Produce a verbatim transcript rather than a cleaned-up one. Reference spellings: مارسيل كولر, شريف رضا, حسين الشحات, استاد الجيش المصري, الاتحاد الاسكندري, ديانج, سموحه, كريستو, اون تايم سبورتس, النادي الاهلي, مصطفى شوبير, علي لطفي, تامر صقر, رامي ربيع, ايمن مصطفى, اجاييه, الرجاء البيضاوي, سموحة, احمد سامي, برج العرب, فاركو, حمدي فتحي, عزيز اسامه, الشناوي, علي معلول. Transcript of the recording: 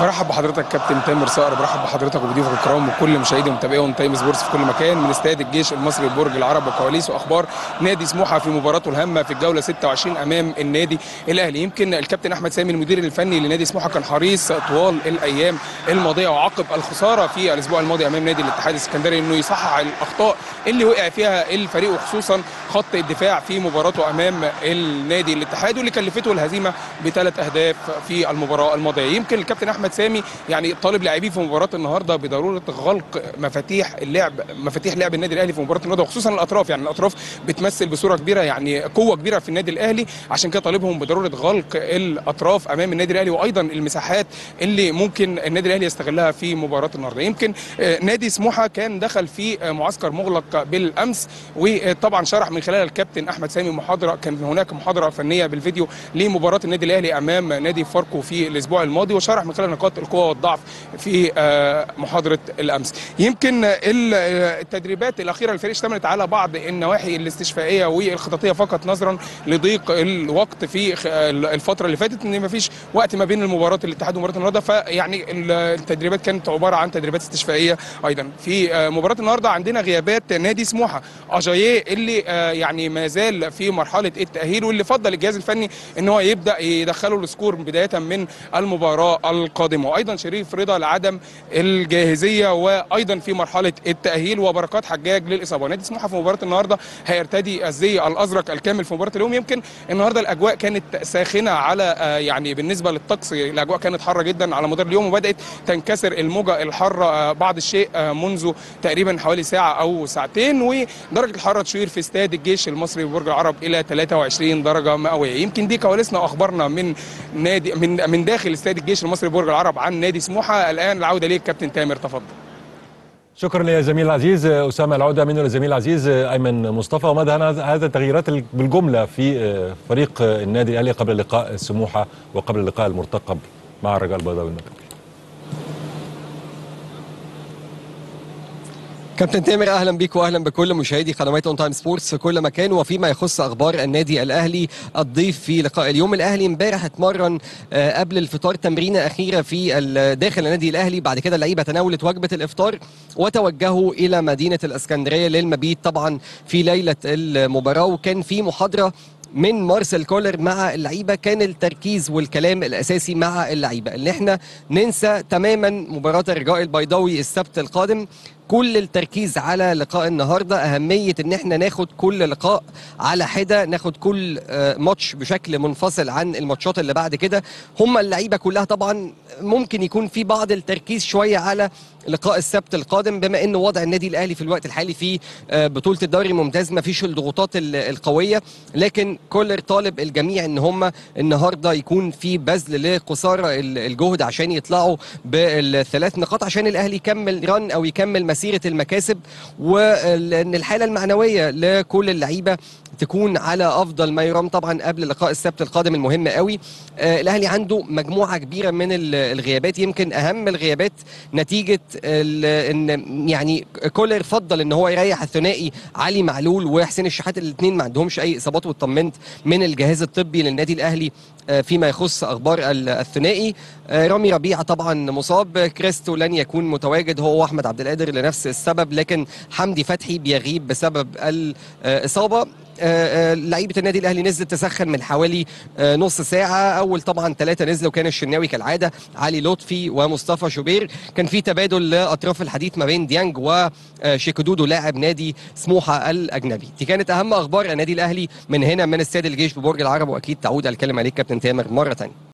برحب بحضرتك كابتن تامر صقر، برحب بحضرتك وبضيوفك الكرام وكل مشاهدي ومتابعي اون تايم سبورتس في كل مكان من استاد الجيش المصري برج العرب وكواليس واخبار نادي سموحه في مباراته الهامه في الجوله ستة وعشرين امام النادي الاهلي. يمكن الكابتن احمد سامي المدير الفني لنادي سموحه كان حريص طوال الايام الماضيه وعقب الخساره في الاسبوع الماضي امام نادي الاتحاد الاسكندري انه يصحح الاخطاء اللي وقع فيها الفريق وخصوصا خط الدفاع في مباراته امام النادي الاتحاد واللي كلفته الهزيمه بثلاث اهداف في المباراه الماضيه. يمكن الكابتن احمد سامي يعني طالب لاعبيه في مباراه النهارده بضروره غلق مفاتيح اللعب، مفاتيح لعب النادي الاهلي في مباراه النهارده وخصوصا الاطراف، يعني الاطراف بتمثل بصوره كبيره يعني قوه كبيره في النادي الاهلي، عشان كده طالبهم بضروره غلق الاطراف امام النادي الاهلي وايضا المساحات اللي ممكن النادي الاهلي يستغلها في مباراه النهارده. يمكن نادي سموحه كان دخل في معسكر مغلق بالامس وطبعا شرح من خلال الكابتن احمد سامي محاضره، كان هناك محاضره فنيه بالفيديو لمباراه النادي الاهلي امام نادي فاركو في الاسبوع الماضي وشرح من خلال نقاط القوه والضعف في محاضره الامس. يمكن التدريبات الاخيره للفريق اشتملت على بعض النواحي الاستشفائيه والخططيه فقط نظرا لضيق الوقت في الفتره اللي فاتت، ان ما فيش وقت ما بين المباراه الاتحاد ومباراه النهارده، فيعني التدريبات كانت عباره عن تدريبات استشفائيه. ايضا في مباراه النهارده عندنا غيابات نادي سموحه، اجاييه اللي يعني ما زال في مرحله التاهيل واللي فضل الجهاز الفني ان هو يبدا يدخله السكور بدايه من المباراه القادمه، وايضا شريف رضا لعدم الجاهزيه وايضا في مرحله التاهيل، وبركات حجاج للاصابه. نادي سموحه في مباراه النهارده هيرتدي الزي الازرق الكامل في مباراه اليوم. يمكن النهارده الاجواء كانت ساخنه على يعني بالنسبه للطقس، الاجواء كانت حاره جدا على مدار اليوم وبدات تنكسر الموجه الحاره بعض الشيء منذ تقريبا حوالي ساعه او ساعتين، ودرجه الحراره تشير في استاد الجيش المصري ببرج العرب الى ثلاثة وعشرين درجه مئويه. يمكن دي كواليسنا واخبارنا من نادي من من داخل استاد الجيش المصري برج العرب عن نادي سموحه. الان العوده ليك كابتن تامر، تفضل. شكرا لزميل عزيز اسامه، العوده منه لزميل عزيز ايمن مصطفى. ومدى هذا التغييرات بالجمله في فريق النادي الاهلي قبل لقاء سموحه وقبل اللقاء المرتقب مع الرجاء البيضاوي؟ كابتن تامر اهلا بيك واهلا بكل مشاهدي قنوات اون تايم سبورتس في كل مكان. وفيما يخص اخبار النادي الاهلي الضيف في لقاء اليوم، الاهلي امبارح اتمرن قبل الفطار تمرينه اخيره في داخل النادي الاهلي، بعد كده اللعيبه تناولت وجبه الافطار وتوجهوا الى مدينه الاسكندريه للمبيت طبعا في ليله المباراه. وكان في محاضره من مارسيل كولر مع اللعيبه، كان التركيز والكلام الاساسي مع اللعيبه ان احنا ننسى تماما مباراه الرجاء البيضاوي السبت القادم، كل التركيز على لقاء النهارده، اهميه ان احنا ناخد كل لقاء على حده، ناخد كل ماتش بشكل منفصل عن الماتشات اللي بعد كده. هم اللعيبه كلها طبعا ممكن يكون في بعض التركيز شويه على لقاء السبت القادم، بما ان وضع النادي الاهلي في الوقت الحالي في بطوله الدوري الممتاز ما فيش الضغوطات القويه، لكن كولر طالب الجميع ان هم النهارده يكون في بذل لقصارى الجهد عشان يطلعوا بالثلاث نقاط، عشان الاهلي يكمل رن او يكمل مسيره المكاسب، وان الحاله المعنويه لكل اللعيبه تكون على افضل ما يرام طبعا قبل لقاء السبت القادم المهم قوي. آه الاهلي عنده مجموعه كبيره من الغيابات، يمكن اهم الغيابات نتيجه ان يعني كولر فضل ان هو يريح الثنائي علي معلول وحسين الشحات، الاثنين ما عندهمش اي اصابات، واطمنت من الجهاز الطبي للنادي الاهلي آه فيما يخص اخبار الثنائي. آه رامي ربيع طبعا مصاب، كريستو لن يكون متواجد هو واحمد عبد القادر لنفس السبب، لكن حمدي فتحي بيغيب بسبب الاصابه. لعيبه النادي الاهلي نزلت تسخن من حوالي نص ساعه، اول طبعا ثلاثه نزلوا كان الشناوي كالعاده، علي لطفي ومصطفى شوبير. كان في تبادل لاطراف الحديث ما بين ديانج وشيكودودو لاعب نادي سموحه الاجنبي. دي كانت اهم اخبار النادي الاهلي من هنا من استاد الجيش ببرج العرب، واكيد تعود الكلمه ليك كابتن تامر مره ثانيه.